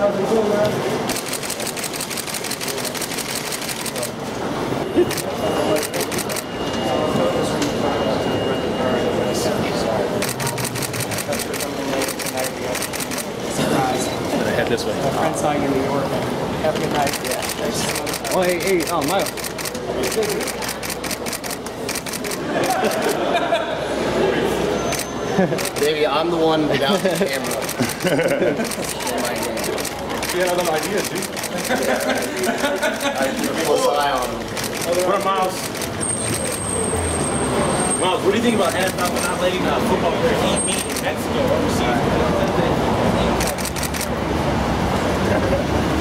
Head this way. My friend saw you in New York. Happy night. Yeah. Oh, hey, oh, Miles. Baby, I'm the one without the camera. You had other ideas, dude. I keep a close eye on them. What up, Miles? Miles, what do you think about Hasbro not letting football players eat meat in Mexico overseas? That's it.